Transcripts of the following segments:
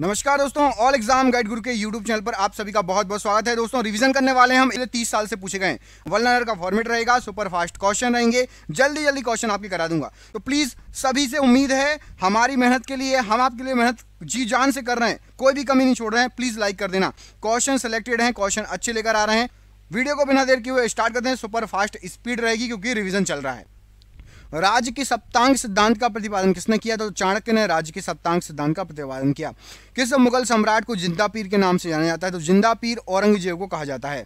नमस्कार दोस्तों, all exam guide गुरु के यूट्यूब चैनल पर आप सभी का बहुत बहुत स्वागत है। दोस्तों रिवीजन करने वाले हैं हम 30 साल से पूछे गए वल्नर का फॉर्मेट रहेगा, सुपर फास्ट क्वेश्चन रहेंगे, जल्दी जल्दी क्वेश्चन आपके करा दूंगा। तो प्लीज़ सभी से उम्मीद है हमारी मेहनत के लिए, हम आपके लिए मेहनत जी जान से कर रहे हैं, कोई भी कमी नहीं छोड़ रहे हैं। प्लीज़ लाइक कर देना। क्वेश्चन सेलेक्टेड हैं, क्वेश्चन अच्छे लेकर आ रहे हैं। वीडियो को बिना देर किए हुए स्टार्ट करते हैं। सुपर फास्ट स्पीड रहेगी क्योंकि रिविजन चल रहा है। राज्य के सप्तांग सिद्धांत का प्रतिपादन किसने किया? तो चाणक्य ने राज्य के सप्तांग सिद्धांत का प्रतिपादन किया। किस मुगल सम्राट को जिंदा पीर के नाम से जाना जाता है? तो जिंदा पीर औरंगजेब को कहा जाता है।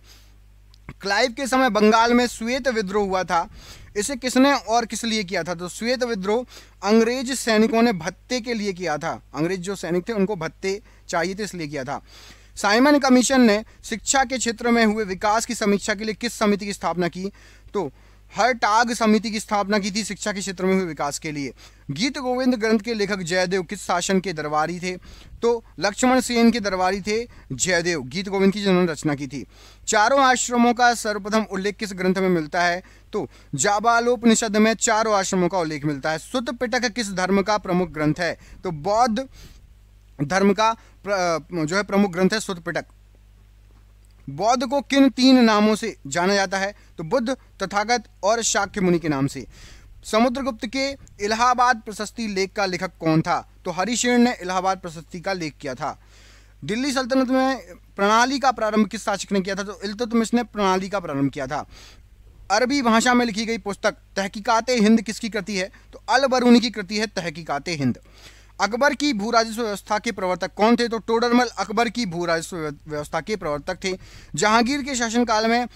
क्लाइव के समय बंगाल में श्वेत विद्रोह हुआ था, इसे किसने और किस लिए किया था? तो श्वेत विद्रोह अंग्रेज सैनिकों ने भत्ते के लिए किया था। अंग्रेज जो सैनिक थे उनको भत्ते चाहिए थे, इसलिए किया था। साइमन कमीशन ने शिक्षा के क्षेत्र में हुए विकास की समीक्षा के लिए किस समिति की स्थापना की? तो हर्टाग समिति की स्थापना की थी शिक्षा के क्षेत्र में हुए विकास के लिए। गीत गोविंद ग्रंथ के लेखक जयदेव किस शासन के दरबारी थे? तो लक्ष्मण सेन के दरबारी थे जयदेव, गीत गोविंद की जिन्होंने रचना की थी। चारों आश्रमों का सर्वप्रथम उल्लेख किस ग्रंथ में मिलता है? तो जाबालोपनिषद में चारों आश्रमों का उल्लेख मिलता है। सुत्तपिटक किस धर्म का प्रमुख ग्रंथ है? तो बौद्ध धर्म का जो है प्रमुख ग्रंथ है सुत्तपिटक। बौद्ध को किन तीन नामों से जाना जाता है? तो बुद्ध, तथागत और शाक्य मुनि के नाम से। समुद्रगुप्त के इलाहाबाद प्रशस्ति लेख का लेखक कौन था? तो हरिसेन ने इलाहाबाद प्रशस्ति का लेख किया था। दिल्ली सल्तनत में प्रणाली का प्रारंभ किस शासक ने किया था? तो इल्तुतमिश ने प्रणाली का प्रारंभ किया था। अरबी भाषा में लिखी गई पुस्तक तहकीकात-ए-हिंद किसकी कृति है? तो अलबरूनी की कृति है तहकीकात-ए-हिंद। अकबर की भू राजस्व व्यवस्था के प्रवर्तक कौन थे? तो टोडरमल अकबर की भू राजस्व व्यवस्था के प्रवर्तक थे। जहांगीर के शासनकाल में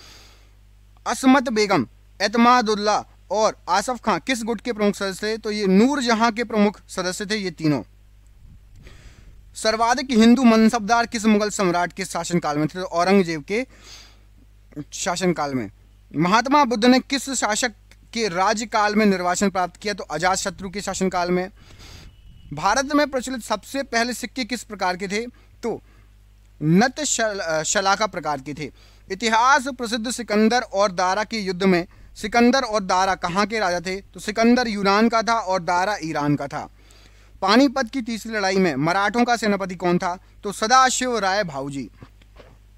असमत बेगम, इतमादुद्दौला और आसफ खां किस गुट के प्रमुख सदस्य थे? तो ये नूर जहां के प्रमुख सदस्य थे ये तीनों। सर्वाधिक हिंदू मनसबदार किस मुगल सम्राट के शासनकाल में थे? तो औरंगजेब के शासनकाल में। महात्मा बुद्ध ने किस शासक के राज्यकाल में निर्वासन प्राप्त किया? तो अजातशत्रु के शासनकाल में। भारत में प्रचलित सबसे पहले सिक्के किस प्रकार के थे? तो नत शलाका प्रकार के थे। इतिहास प्रसिद्ध सिकंदर और दारा के युद्ध में सिकंदर और दारा कहाँ के राजा थे? तो सिकंदर यूनान का था और दारा ईरान का था। पानीपत की तीसरी लड़ाई में मराठों का सेनापति कौन था? तो सदाशिव राय भाऊजी।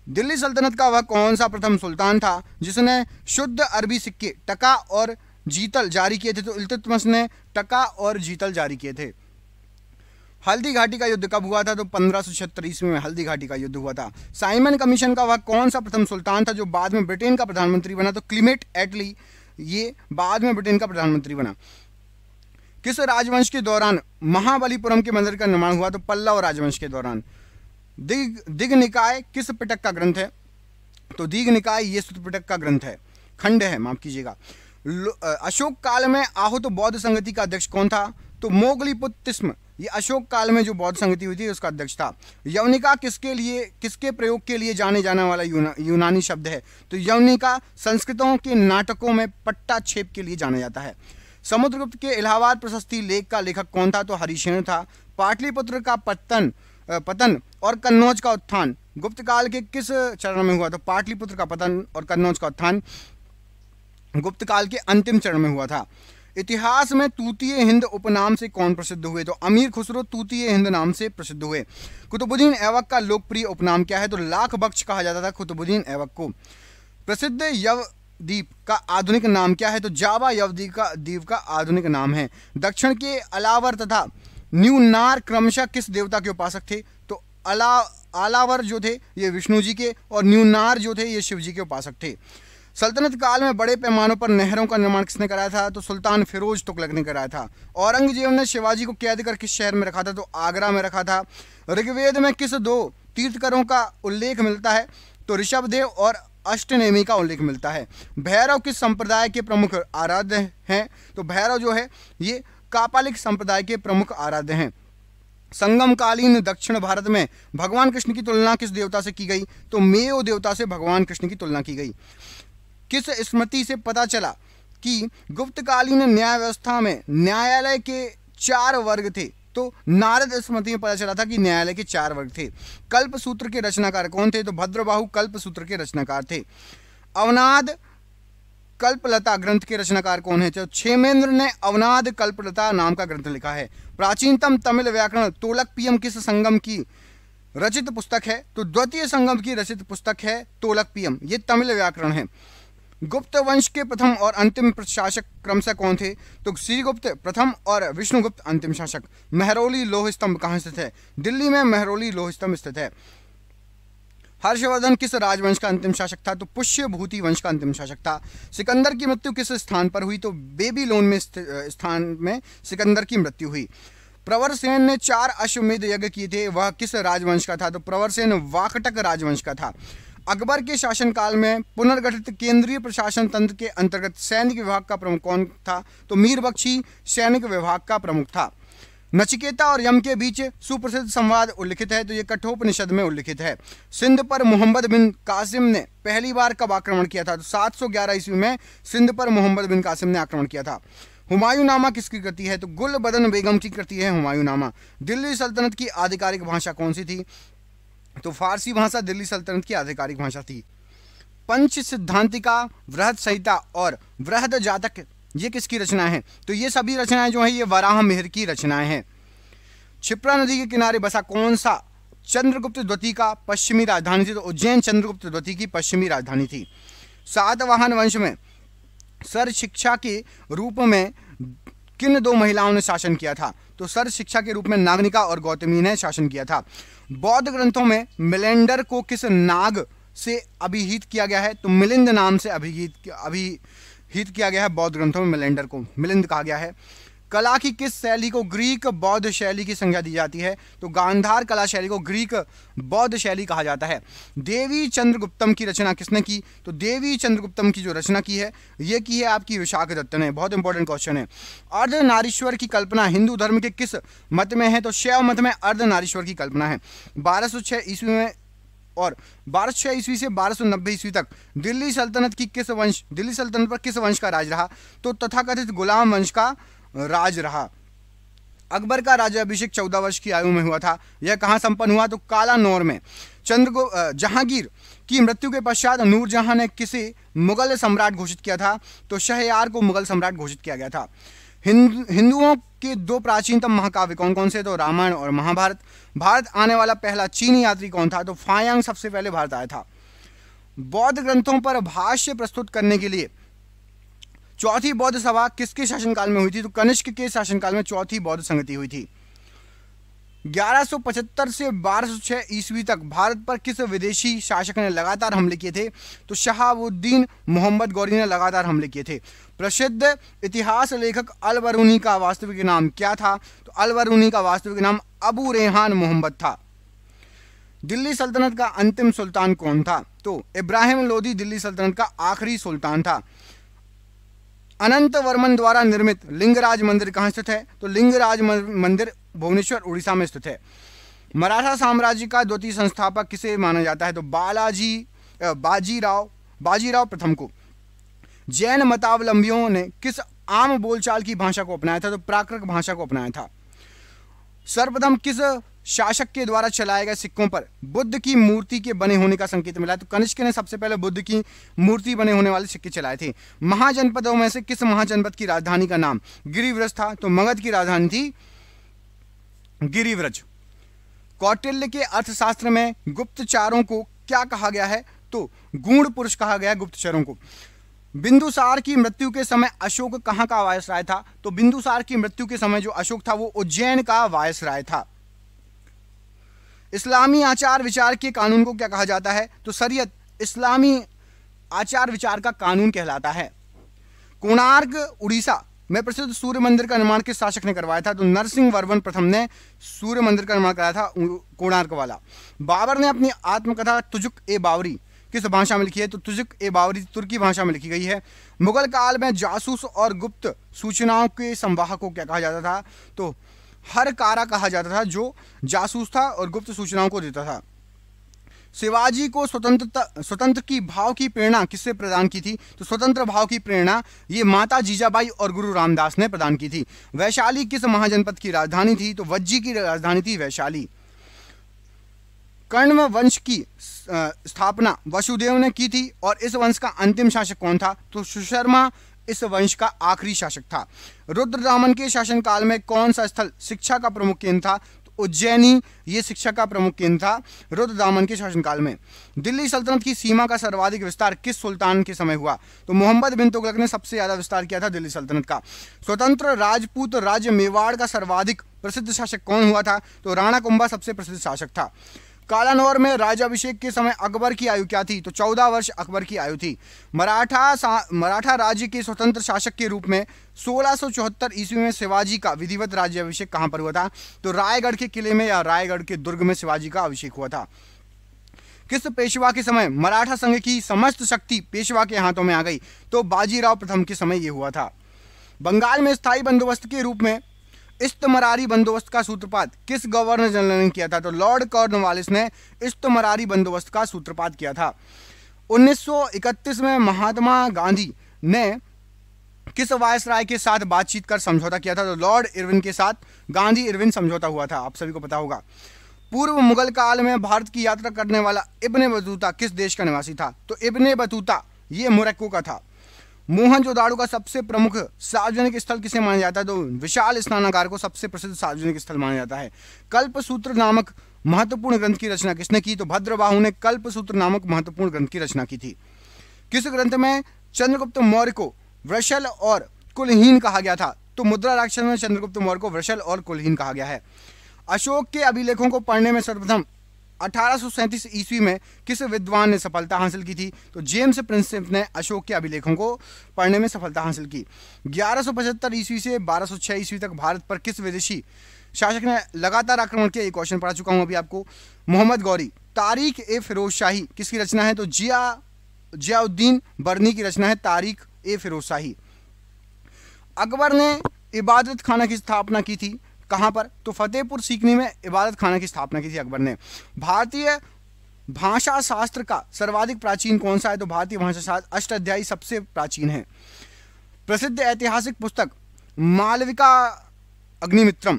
दिल्ली सल्तनत का वह कौन सा प्रथम सुल्तान था जिसने शुद्ध अरबी सिक्के टका और जीतल जारी किए थे? तो इल्तुतमिश ने टका और जीतल जारी किए थे। हल्दी घाटी का युद्ध कब हुआ था? तो 1576 ईस्वी में हल्दी घाटी का युद्ध हुआ था। साइमन कमीशन का वह कौन सा प्रथम सुल्तान था जो बाद में ब्रिटेन का प्रधानमंत्री बना? तो क्लीमेट एटली, ये बाद में ब्रिटेन का प्रधानमंत्री बना। किस राजवंश के दौरान महाबलीपुरम के मंदिर का निर्माण हुआ? तो पल्लव राजवंश के दौरान। दिग निकाय किस पिटक का ग्रंथ है? तो दिग निकाय ये सुत्तपिटक का ग्रंथ है, खंड है, माफ कीजिएगा। अशोक काल में आहूत बौद्ध संगति का अध्यक्ष कौन था? तो मोगलिपुत्तिस्म, ये अशोक काल में जो बौद्ध संगति हुई थी उसका अध्यक्ष था। यवनिका किसके प्रयोग के लिए जाने वाला यूनानी शब्द है? तो यवनिका संस्कृतों के नाटकों में पट्टा छेप के लिए जाना जाता है। समुद्रगुप्त के इलाहाबाद प्रशस्ति लेख का लेखक कौन था? तो हरिसेन था। पाटलिपुत्र का पतन और कन्नौज का उत्थान गुप्त काल के किस चरण में हुआ? तो पाटलिपुत्र का पतन और कन्नौज का उत्थान गुप्त काल के अंतिम चरण में हुआ था। इतिहास में तूतीय हिंद उपनाम से कौन प्रसिद्ध हुए? तो अमीर खुसरो तूतीय हिंद नाम से प्रसिद्ध हुए। कुतुबुद्दीन ऐबक का लोकप्रिय उपनाम क्या है? तो लाख बख्श कहा जाता था कुतुबुद्दीन ऐबक को। प्रसिद्ध यवद्वीप का आधुनिक नाम क्या है? तो जावा यवद्वीप का आधुनिक नाम है। दक्षिण के अलावर तथा न्यूनार क्रमशः किस देवता के उपासक थे? तो अलावर जो थे ये विष्णु जी के और न्यूनार जो थे ये शिव जी के उपासक थे। सल्तनत काल में बड़े पैमानों पर नहरों का निर्माण किसने कराया था? तो सुल्तान फिरोज तुगलक ने कराया था। औरंगजेब ने शिवाजी को कैद कर किस शहर में रखा था? तो आगरा में रखा था। ऋग्वेद में किस दो तीर्थकरों का उल्लेख मिलता है? तो ऋषभदेव और अष्टनेमी का उल्लेख मिलता है। भैरव किस संप्रदाय के प्रमुख आराध्य हैं? तो भैरव जो है ये कापालिक संप्रदाय के प्रमुख आराध्य हैं। संगमकालीन दक्षिण भारत में भगवान कृष्ण की तुलना किस देवता से की गई? तो मेयो देवता से भगवान कृष्ण की तुलना की गई। किस स्मृति से पता चला कि गुप्तकालीन न्याय व्यवस्था में न्यायालय के चार वर्ग थे? तो नारद स्मृति में पता चला था कि न्यायालय के चार वर्ग थे। कल्प सूत्र के रचनाकार कौन थे? तो भद्रबाहु कल्प सूत्र के रचनाकार थे। अवनाद कल्पलता ग्रंथ के रचनाकार कौन है? क्षेमेंद्र ने अवनाद कल्पलता नाम का ग्रंथ लिखा है। प्राचीनतम तमिल व्याकरण तोलकपियम किस संगम की रचित पुस्तक है? तो द्वितीय संगम की रचित पुस्तक है तोलकपियम, ये तमिल व्याकरण है। गुप्त वंश के प्रथम और अंतिम शासक क्रमशः कौन थे? तो श्रीगुप्त प्रथम और विष्णुगुप्त अंतिम शासक। महरौली लोह स्तंभ कहाँ स्थित है? दिल्ली में महरौली लोह स्तंभ स्थित है। हर्षवर्धन किस राजवंश का अंतिम शासक था? तो पुष्यभूति वंश का अंतिम शासक था। सिकंदर की मृत्यु किस स्थान पर हुई? तो बेबीलोन में स्थान में सिकंदर की मृत्यु हुई। प्रवरसेन ने 4 अश्वमेध यज्ञ किए थे, वह किस राजवंश का था? तो प्रवरसेन वाकटक राजवंश का था। अकबर के शासनकाल में पुनर्गठित केंद्रीय प्रशासन तंत्र के अंतर्गत सैनिक विभाग का प्रमुख कौन था? तो मीर बख्शी सैनिक विभाग का प्रमुख था। नचिकेता और यम के बीच सुप्रसिद्ध संवाद उल्लिखित है, तो ये कठोपनिषद में उल्लिखित है। सिंध पर मोहम्मद बिन कासिम ने पहली बार कब आक्रमण किया था? तो 711 ईस्वी में सिंध पर मोहम्मद बिन कासिम ने आक्रमण किया था। हुमायूंनामा किसकी कृति है? तो गुल बदन बेगम की कृति है हुमायूंनामा। दिल्ली सल्तनत की आधिकारिक भाषा कौन सी थी? तो फारसी भाषा दिल्ली सल्तनत की आधिकारिक भाषा थी। पंच सिद्धांतिका, वृहद संहिता और वृहद जातक, ये किसकी रचना है? तो ये सभी रचनाएं जो है ये वराह मिहिर की रचनाएं हैं। क्षिप्रा नदी के किनारे बसा कौन सा चंद्रगुप्त द्वितीय का पश्चिमी राजधानी थी? तो उज्जैन चंद्रगुप्त द्वितीय की पश्चिमी राजधानी थी। सातवाहन वंश में सर शिक्षा के रूप में किन 2 महिलाओं ने शासन किया था? तो सर शिक्षा के रूप में नागनिका और गौतमी ने शासन किया था। बौद्ध ग्रंथों में मिलेंडर को किस नाग से अभिहित किया गया है? तो मिलिंद नाम से अभिहित किया गया है। बौद्ध ग्रंथों में मिलेंडर को मिलिंद कहा गया है। कला की किस शैली को ग्रीक बौद्ध शैली की संज्ञा दी जाती है? तो गांधार कला शैली को ग्रीक बौद्ध शैली कहा जाता है। देवी चंद्रगुप्तम की रचना किसने की? तो देवी चंद्रगुप्तम की जो रचना की है ये की है आपकी विशाखदत्त ने। बहुत इंपॉर्टेंट क्वेश्चन है। अर्धनारीश्वर की कल्पना हिंदू धर्म के किस मत में है? तो शैव मत में अर्धनारीश्वर की कल्पना है। 1206 ईस्वी में और 1206 ईस्वी से 1290 ईस्वी तक दिल्ली सल्तनत की किस वंश दिल्ली सल्तनत पर किस वंश का राज रहा? तो तथाकथित गुलाम वंश का राज रहा। अकबर का राज्याभिषेक 14 वर्ष की आयु में हुआ था। यह कहाँ संपन्न हुआ? तो कालानौर में। जहांगीर की मृत्यु के पश्चात नूरजहां ने किसे मुगल सम्राट घोषित किया था? तो शहयार को मुगल सम्राट घोषित किया गया था। हिंदुओं के 2 प्राचीनतम महाकाव्य कौन कौन से? तो रामायण और महाभारत। भारत आने वाला पहला चीनी यात्री कौन था? तो फायांग सबसे पहले भारत आया था। बौद्ध ग्रंथों पर भाष्य प्रस्तुत करने के लिए चौथी बौद्ध सभा किसके शासनकाल में हुई थी? तो कनिष्क के शासनकाल में चौथी बौद्ध संगति हुई थी। 1175 से 1206 ईस्वी तक भारत पर किस विदेशी शासक ने लगातार हमले किए थे? तो शहाबुद्दीन मोहम्मद गौरी ने लगातार हमले किए थे। प्रसिद्ध इतिहास लेखक अलबरूनी का वास्तविक नाम क्या था? तो अलबरूनी का वास्तविक नाम अबू रेहान मोहम्मद था। दिल्ली सल्तनत का अंतिम सुल्तान कौन था? तो इब्राहिम लोदी दिल्ली सल्तनत का आखिरी सुल्तान था। अनंत वर्मन द्वारा निर्मित लिंगराज मंदिर कहाँ स्थित है? तो लिंगराज मंदिर भुवनेश्वर उड़ीसा में स्थित है। मराठा साम्राज्य का द्वितीय संस्थापक किसे माना जाता है? तो बाजीराव प्रथम को। जैन मतावलंबियों ने किस आम बोलचाल की भाषा को अपनाया था? तो प्राकृत भाषा को अपनाया था। सर्वप्रथम किस शासक के द्वारा चलाए गए सिक्कों पर बुद्ध की मूर्ति के बने होने का संकेत मिला? तो कनिष्क ने सबसे पहले बुद्ध की मूर्ति बने होने वाले सिक्के चलाए थे। महाजनपदों में से किस महाजनपद की राजधानी का नाम गिरिव्रज था? तो मगध की राजधानी थी गिरिव्रज। कौटिल्य के अर्थशास्त्र में गुप्तचारों को क्या कहा गया है? तो गूढ़ पुरुष कहा गया गुप्तचरों को। बिंदुसार की मृत्यु के समय अशोक कहाँ का वायसराय था? तो बिंदुसार की मृत्यु के समय जो अशोक था वो उज्जैन का वायसराय था। इस्लामी आचार विचार के कानून को क्या कहा जाता है? तो शरीयत इस्लामी आचार विचार का कानून कहलाता है। कोणार्क उड़ीसा में प्रसिद्ध सूर्य मंदिर का निर्माण किस शासक ने करवाया था? तो नरसिंह वर्मन प्रथम ने सूर्य मंदिर का निर्माण कराया था, कोणार्क वाला। बाबर ने अपनी आत्मकथा तुजुक ए बावरी किस भाषा में लिखी है? तो तुजुक ए बावरी तुर्की भाषा में लिखी गई है। मुगल काल में जासूस और गुप्त सूचनाओं के संवाहक को क्या कहा जाता था? तो हर कारा कहा जाता था, जो जासूस था और गुप्त सूचनाओं को देता था। शिवाजी को स्वतंत्र की भाव की प्रेरणा किससे प्रदान की थी? तो स्वतंत्र भाव की प्रेरणा ये माता जीजाबाई और गुरु रामदास ने प्रदान की थी। वैशाली किस महाजनपद की राजधानी थी? तो वज्जी की राजधानी थी वैशाली। कण्व वंश की स्थापना वसुदेव ने की थी और इस वंश का अंतिम शासक कौन था? तो सुशर्मा इस वंश का आखिरी शासक था। रुद्रदामन के शासनकाल में कौन सा स्थल शिक्षा का प्रमुख केंद्र था? उज्जैनी ये शिक्षा का प्रमुख केंद्र था रुद्रदामन के शासनकाल में। दिल्ली सल्तनत की सीमा का सर्वाधिक विस्तार किस सुल्तान के समय हुआ? तो मोहम्मद बिन तुगलक ने सबसे ज्यादा विस्तार किया था दिल्ली सल्तनत का। स्वतंत्र राजपूत राज्य मेवाड़ का सर्वाधिक प्रसिद्ध शासक कौन हुआ था? तो राणा कुंभा सबसे प्रसिद्ध शासक था। कालानौर में राज्याभिषेक के समय अकबर की आयु क्या थी? तो 14 वर्ष अकबर की आयु थी। मराठा राज्य के स्वतंत्र शासक के रूप में 1674 ईस्वी में शिवाजी का विधिवत राज्याभिषेक कहाँ पर हुआ था? तो रायगढ़ के किले में या रायगढ़ के दुर्ग में शिवाजी का अभिषेक हुआ था। किस पेशवा के समय मराठा संघ की समस्त शक्ति पेशवा के हाथों में आ गई? तो बाजीराव प्रथम के समय ये हुआ था। बंगाल में स्थायी बंदोबस्त के रूप में इस्तमरारी बंदोबस्त का सूत्रपात किस गवर्नर जनरल ने किया था? तो लॉर्ड कॉर्नवालिस ने इस्तमरारी बंदोबस्त का सूत्रपात किया था। 1931 में महात्मा गांधी ने किस वायसराय के साथ बातचीत कर समझौता किया था? तो लॉर्ड इरविन के साथ गांधी इरविन समझौता हुआ था, आप सभी को पता होगा। पूर्व मुगल काल में भारत की यात्रा करने वाला इब्ने बतूता किस देश का निवासी था? तो इब्ने बतूता ये मोरक्को का था। मोहनजोदाड़ो का सबसे प्रमुख सार्वजनिक स्थल किसे माना जाता है? तो विशाल स्नानागार को सबसे प्रसिद्ध सार्वजनिक स्थल माना जाता है। कल्पसूत्र नामक महत्वपूर्ण ग्रंथ की रचना किसने की? तो भद्रबाहु ने कल्पसूत्र नामक महत्वपूर्ण ग्रंथ की रचना की थी। किस ग्रंथ में चंद्रगुप्त मौर्य को वृषल और कुलहीन कहा गया था? तो मुद्रा राक्षस में चंद्रगुप्त मौर्य को वृषल और कुलहीन कहा गया है। अशोक के अभिलेखों को पढ़ने में सर्वप्रथम 1837 ईस्वी में किस विद्वान ने सफलता हासिल की थी? तो जेम्स प्रिंसेप ने अशोक के अभिलेखों को पढ़ने में सफलता हासिल की। 1175 ईस्वी से 1206 ईस्वी तक भारत पर किस विदेशी शासक ने लगातार आक्रमण किया? ये क्वेश्चन पढ़ा चुका हूँ अभी आपको। मोहम्मद गौरी। तारीख ए फिरोजशाही किसकी रचना है? तो जियाउद्दीन बर्नी की रचना है तारीख ए फिरोजशाही। अकबर ने इबादत खाना की स्थापना की थी कहाँ पर? तो फतेहपुर सीकरी में इबादत खाना की स्थापना की थी अकबर ने। भारतीय भाषा शास्त्र का सर्वाधिक प्राचीन कौन सा है? तो भारतीय भाषा शास्त्र अष्टाध्यायी सबसे प्राचीन है। प्रसिद्ध ऐतिहासिक पुस्तक मालविका अग्निमित्रम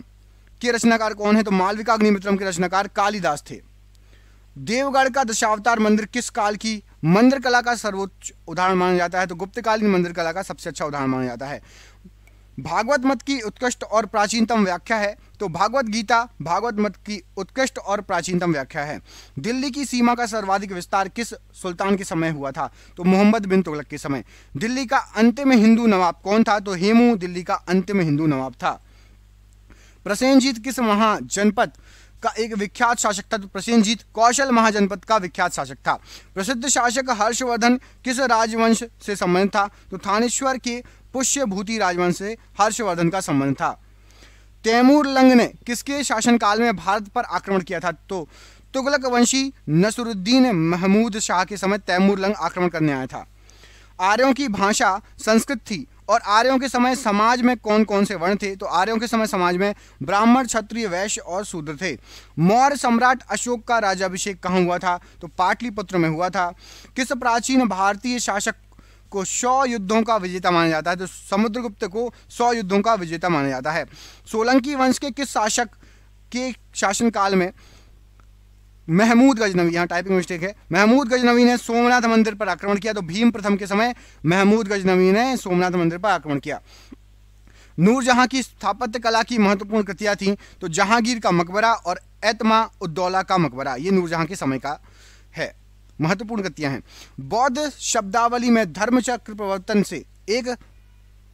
के रचनाकार कौन है? तो मालविका अग्निमित्रम के रचनाकार कालिदास थे। देवगढ़ का दशावतार मंदिर किस काल की मंदिर कला का सर्वोच्च उदाहरण माना जाता है? तो गुप्तकालीन मंदिर कला का सबसे अच्छा उदाहरण माना जाता है। भागवत मत की उत्कृष्ट और प्राचीनतम व्याख्या है? तो भागवत गीता भागवत मत की उत्कृष्ट और प्राचीनतम व्याख्या है। दिल्ली की सीमा का सर्वाधिक विस्तार किस सुल्तान के समय हुआ था? तो मोहम्मद बिन तुगलक के समय। दिल्ली का अंतिम हिंदू नवाब कौन था? तो हेमू दिल्ली का अंतिम हिंदू नवाब था। प्रसेनजीत किस महाजनपद का एक विख्यात शासक था? तो प्रसेनजीत कौशल महाजनपद का विख्यात शासक था। प्रसिद्ध शासक हर्षवर्धन किस राजवंश से संबंधित था? तो थानेश्वर के पुष्यभूति राजवंश से हर्षवर्धन का संबंध था। तैमूर लंग ने किसके शासनकाल में भारत पर आक्रमण किया था? तो तुगलक वंशी नसरुद्दीन महमूद शाह के समय तैमूर लंग आक्रमण करने आया था। आर्यों की भाषा संस्कृत थी और आर्यों के समय समाज में कौन कौन से वर्ण थे? तो आर्यों के समय समाज में ब्राह्मण क्षत्रिय वैश्य और शूद्र थे। मौर्य सम्राट अशोक का राज्याभिषेक कहाँ हुआ था? तो पाटलिपुत्र में हुआ था। किस प्राचीन भारतीय शासक को 100 युद्धों का विजेता माना जाता है? तो समुद्रगुप्त को 100 युद्धों का विजेता माना जाता है। सोलंकी वंश के किस शासक के शासनकाल में महमूद गजनवी, यहाँ टाइपिंग मिस्टेक है, महमूद गजनवी ने सोमनाथ मंदिर पर आक्रमण किया? तो भीम प्रथम के समय महमूद गजनवी ने सोमनाथ मंदिर पर आक्रमण किया। नूरजहाँ की स्थापत्य कला की महत्वपूर्ण कृतियाँ थीं? तो जहांगीर का मकबरा और एतमाउद्दौला का मकबरा, ये नूरजहाँ के समय का है, महत्वपूर्ण कृतियाँ हैं। बौद्ध शब्दावली में धर्मचक्र प्रवर्तन से एक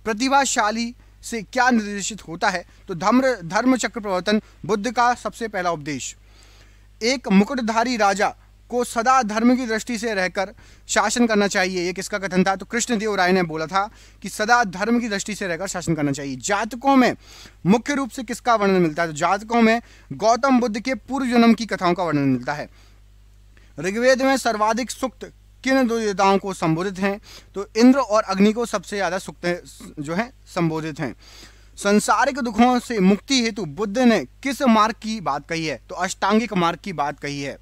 प्रतिभाशाली से क्या निर्देशित होता है? तो धर्मचक्र प्रवर्तन बुद्ध का सबसे पहला उपदेश। एक मुकुटधारी राजा को सदा धर्म की दृष्टि से रहकर शासन करना चाहिए, ये किसका कथन था? तो कृष्णदेव राय ने बोला था कि सदा धर्म की दृष्टि से रहकर शासन करना चाहिए। जातकों में मुख्य रूप से किसका वर्णन मिलता है? तो जातकों में गौतम बुद्ध के पूर्व जन्म की कथाओं का वर्णन मिलता है। ऋग्वेद में सर्वाधिक सूक्त किन दो देवताओं को संबोधित हैं? तो इंद्र और अग्नि को सबसे ज़्यादा सूक्त जो है संबोधित हैं। संसारिक दुखों से मुक्ति हेतु बुद्ध ने किस मार्ग की बात कही है? तो अष्टांगिक मार्ग की बात कही है।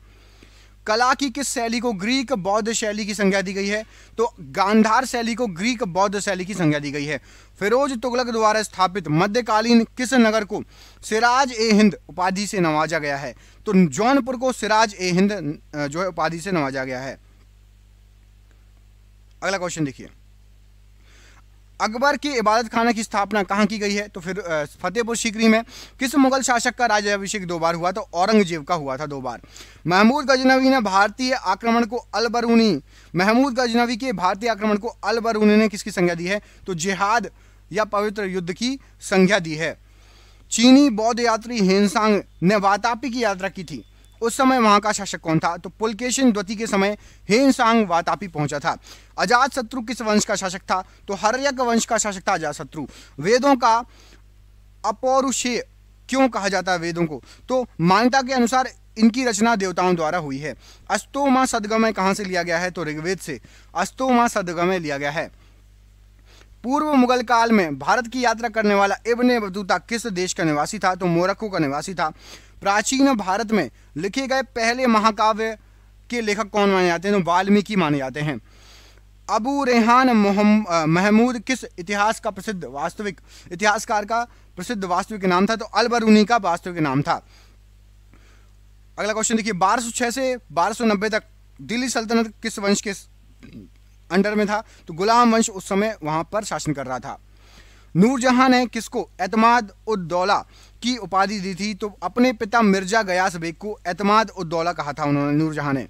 कला की किस शैली को ग्रीक बौद्ध शैली की संज्ञा दी गई है? तो गांधार शैली को ग्रीक बौद्ध शैली की संज्ञा दी गई है। फिरोज तुगलक द्वारा स्थापित मध्यकालीन किस नगर को सिराज ए हिंद उपाधि से नवाजा गया है? तो जौनपुर को सिराज ए हिंद जो है उपाधि से नवाजा गया है। अगला क्वेश्चन देखिए, अकबर की इबादत खाना की स्थापना कहाँ की गई है? तो फिर फतेहपुर सीकरी में। किस मुगल शासक का राज्याभिषेक दो बार हुआ? तो औरंगजेब का हुआ था दो बार। महमूद गजनवी ने भारतीय आक्रमण को अलबरूनी, महमूद गजनवी के भारतीय आक्रमण को अलबरूनी ने किसकी संज्ञा दी है? तो जिहाद या पवित्र युद्ध की संज्ञा दी है। चीनी बौद्ध यात्री हेनसांग ने वातापी की यात्रा की थी, उस समय वहाँ का शासक कौन था? तो पुलकेशिन द्वितीय के समय हेनसांग वातापी पहुंचा था। अजातशत्रु किस वंश का शासक था? तो हर्यक वंश का शासक था अजातशत्रु। वेदों का अपौरुषेय क्यों कहा जाता है वेदों को? तो मान्यता के अनुसार इनकी रचना देवताओं द्वारा हुई है। अस्तोमा सदगमय कहाँ से लिया गया है? तो ऋग्वेद से अस्तोमा सदगमय लिया गया है। पूर्व मुगल काल में भारत की यात्रा करने वाला इब्ने बतूता किस देश का निवासी था? तो मोरक्को का निवासी था। प्राचीन भारत में लिखे गए पहले महाकाव्य के लेखक कौन माने जाते हैं? तो वाल्मीकि माने जाते हैं। अबू रेहान महमूद किस इतिहास का प्रसिद्ध वास्तविक इतिहासकार का प्रसिद्ध वास्तविक नाम था? तो अलबरूनी का वास्तविक नाम था। अगला क्वेश्चन देखिए, 1206 से 1290 तक दिल्ली सल्तनत किस वंश के अंडर में था? तो गुलाम वंश उस समय वहां पर शासन कर रहा था। नूरजहां ने किसको एतमाद उद दौला की उपाधि दी थी? तो अपने पिता मिर्जा गयास बेग को एतमाद उद दौला कहा था उन्होंने, नूरजहां ने।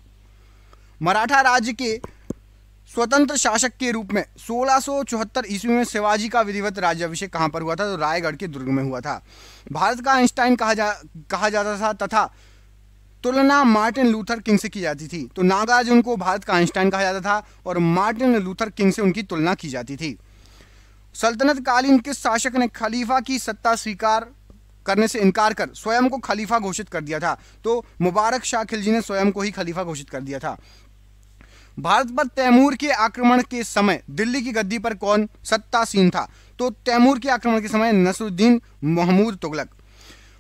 मराठा राज्य के स्वतंत्र शासक के रूप में 1674 ईस्वी में शिवाजी का विधिवत राज्याभिषेक कहाँ पर हुआ था? तो रायगढ़ के दुर्ग में हुआ था। भारत का आइंस्टाइन कहा जाता था तथा तुलना मार्टिन लूथर किंग से की जाती थी। तो नागार्जुन को भारत का आइंस्टाइन कहा जाता था और मार्टिन लूथर किंग से उनकी तुलना की जाती थी। सल्तनत कालीन किस शासक ने खलीफा की सत्ता स्वीकार करने से इनकार कर स्वयं को खलीफा घोषित कर दिया था? तो मुबारक शाह खिलजी ने स्वयं को ही खलीफा घोषित कर दिया था। भारत पर तैमूर के आक्रमण के समय दिल्ली की गद्दी पर कौन सत्तासीन था? तो तैमूर के आक्रमण के समय नसरुद्दीन महमूद तुगलक।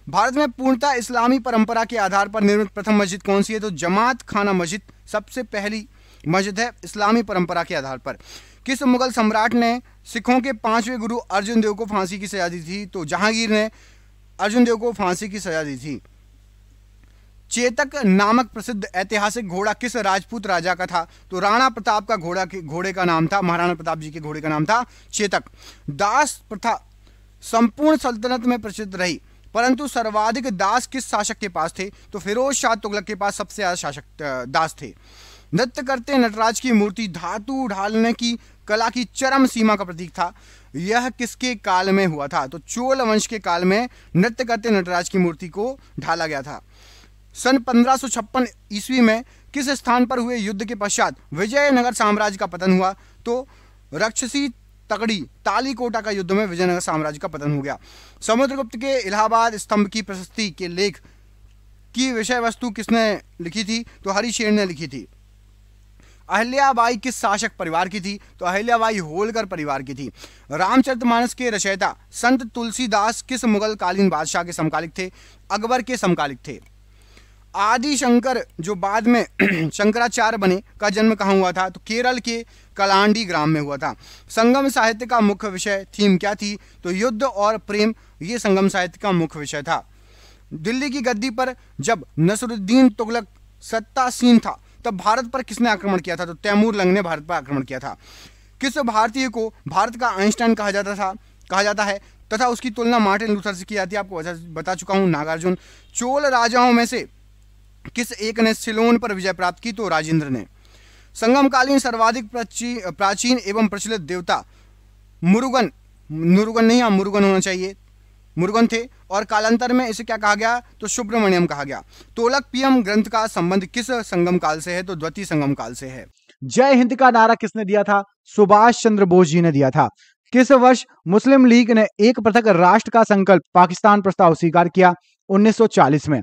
भारत में पूर्णतः इस्लामी परंपरा के आधार पर निर्मित प्रथम मस्जिद कौन सी है? तो जमात खाना मस्जिद सबसे पहली मस्जिद है इस्लामी परंपरा के आधार पर। किस मुगल सम्राट ने सिखों के पांचवें गुरु अर्जुन देव को फांसी की सजा दी थी? तो जहांगीर ने अर्जुन देव को फांसी की सजा दी थी। चेतक नामक प्रसिद्ध ऐतिहासिक घोड़ा किस राजपूत राजा का था? तो राणा प्रताप का घोड़े का नाम था, महाराणा प्रताप जी के घोड़े का नाम था चेतक। दास प्रथा संपूर्ण सल्तनत में प्रचलित रही, परंतु सर्वाधिक दास किस शासक के पास थे? तो फिरोज शाह तुगलक के पास सबसे ज्यादा शासक दास थे। नृत्य करते नटराज की मूर्ति धातु ढालने की कला की चरम सीमा का प्रतीक था। यह किसके काल में हुआ था? तो चोल वंश के काल में नृत्य करते नटराज की मूर्ति को ढाला गया था। सन 1556 ईस्वी में किस स्थान पर हुए युद्ध के पश्चात विजयनगर साम्राज्य का पतन हुआ? तो रक्षसी तगड़ी तालीकोटा का युद्ध में विजयनगर साम्राज्य का पतन हो गया। समुद्रगुप्त के इलाहाबाद स्तंभ की प्रशस्ति के लेख की विषय वस्तु किसने लिखी थी? तो हरिशेन ने लिखी थी। अहिल्याबाई किस शासक परिवार की थी? तो अहिल्याबाई होलकर परिवार की थी। रामचरितमानस के रचयिता संत तुलसीदास किस मुगल कालीन बादशाह के समकालिक थे? अकबर के समकालिक थे। आदि शंकर जो बाद में शंकराचार्य बने का जन्म कहाँ हुआ था? तो केरल के कलांडी ग्राम में हुआ था। संगम साहित्य का मुख्य विषय थीम क्या थी? तो युद्ध और प्रेम, ये संगम साहित्य का मुख्य विषय था। दिल्ली की गद्दी पर जब नसरुद्दीन तुगलक सत्तासीन था तब भारत पर किसने आक्रमण किया था? तो तैमूर लंग ने भारत पर आक्रमण किया था। किस भारतीय को भारत का आइंस्टाइन कहा जाता है तथा उसकी तुलना मार्टिन लूथर से की जाती है? आपको बता चुका हूँ, नागार्जुन। चोल राजाओं में से किस एक ने सिलोन पर विजय प्राप्त की? तो राजेंद्र ने। संगमकालीन सर्वाधिक प्राचीन एवं प्रचलित देवता मुरुगन होना चाहिए, मुरुगन थे और कालांतर में इसे क्या कहा गया? तो सुब्रमण्यम कहा गया। तोलकपियम ग्रंथ का संबंध किस संगम काल से है? तो द्वितीय संगम काल से है। जय हिंद का नारा किसने दिया था? सुभाष चंद्र बोस जी ने दिया था। किस वर्ष मुस्लिम लीग ने एक पृथक राष्ट्र का संकल्प पाकिस्तान प्रस्ताव स्वीकार किया? 1940 में।